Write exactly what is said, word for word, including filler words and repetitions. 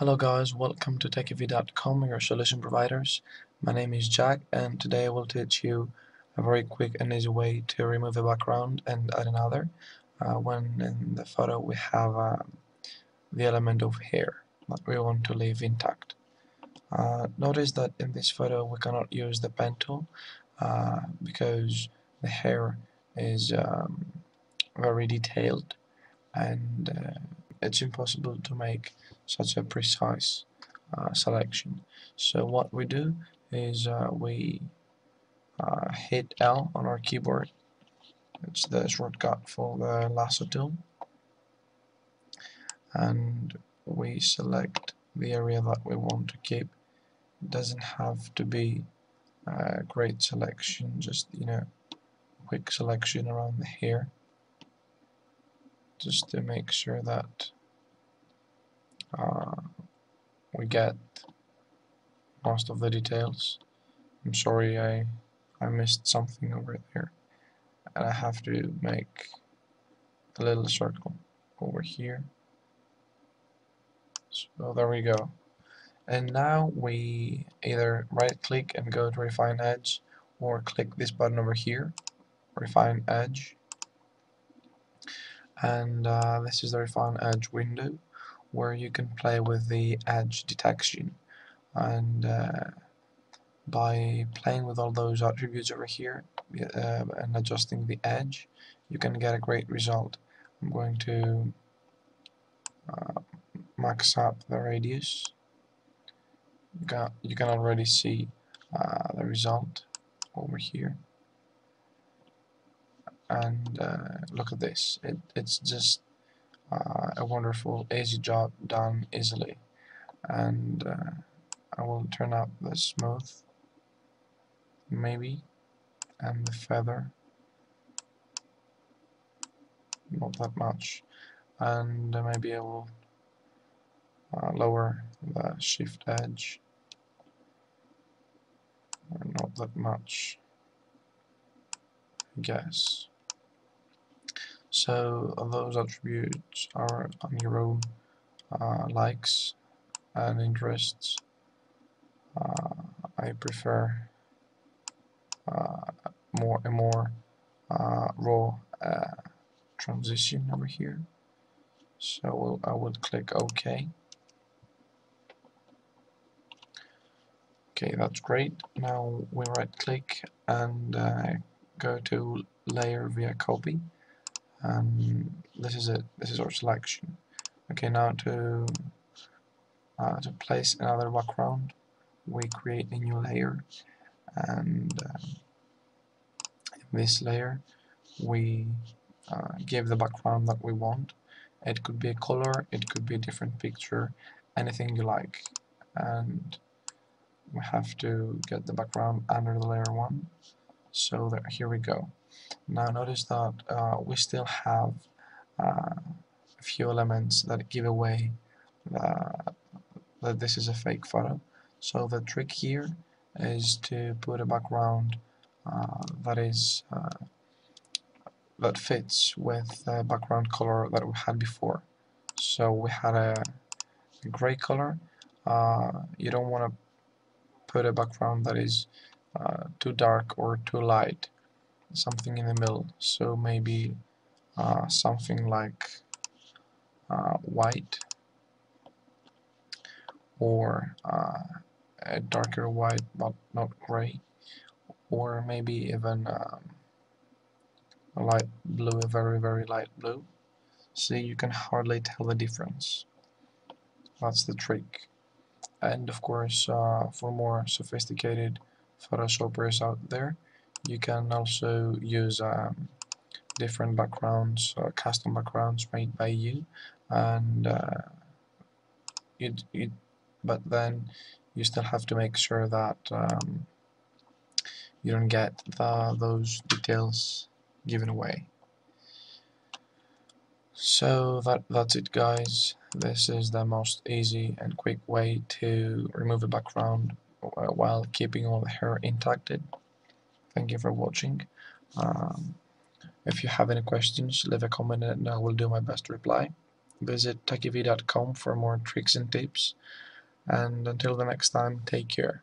Hello guys, welcome to techyv dot com, your solution providers. My name is Jack and today I will teach you a very quick and easy way to remove a background and add another uh, when in the photo we have uh, the element of hair that we want to leave intact. Uh, notice that in this photo we cannot use the pen tool uh, because the hair is um, very detailed and uh, it's impossible to make such a precise uh, selection. So what we do is uh, we uh, hit L on our keyboard. It's the shortcut for the lasso tool, and we select the area that we want to keep. It doesn't have to be a great selection, just you know, quick selection around the hair, just to make sure that uh, we get most of the details. I'm sorry I I missed something over there, and I have to make a little circle over here. So there we go. And now we either right click and go to Refine Edge, or click this button over here, Refine Edge. And uh, this is the Refine Edge window, where you can play with the edge detection, and uh, by playing with all those attributes over here uh, and adjusting the edge, you can get a great result. I'm going to uh, max up the radius. You can, you can already see uh, the result over here. And uh, look at this, it, it's just uh, a wonderful easy job done easily. And uh, I will turn up the smooth maybe, and the feather not that much, and uh, maybe I will uh, lower the shift edge, not that much I guess. So those attributes are on your own uh, likes and interests. Uh, I prefer uh, more and more uh, raw uh, transition over here. So we'll, I would click OK. Okay, that's great. Now we right-click and uh, go to Layer via Copy. Um, this is it. This is our selection. Okay, now to uh, to place another background, we create a new layer, and uh, in this layer we uh, give the background that we want. It could be a color, it could be a different picture, anything you like. And we have to get the background under the layer one. So there, here we go. Now notice that uh, we still have uh, a few elements that give away that, that this is a fake photo. So the trick here is to put a background uh, that is uh, that fits with the background color that we had before. So we had a, a gray color. Uh, you don't want to put a background that is uh, too dark or too light. Something in the middle. So maybe uh, something like uh, white, or uh, a darker white but not gray, or maybe even um, a light blue, a very very light blue. See, you can hardly tell the difference. That's the trick. And of course uh, for more sophisticated Photoshoppers out there, you can also use um, different backgrounds, or custom backgrounds made by you, and uh, it, it, but then you still have to make sure that um, you don't get the, those details given away. So that, that's it guys. This is the most easy and quick way to remove a background while keeping all the hair intact. Thank you for watching. Um, if you have any questions, leave a comment and I will do my best to reply. Visit techyv dot com for more tricks and tips. And until the next time, take care.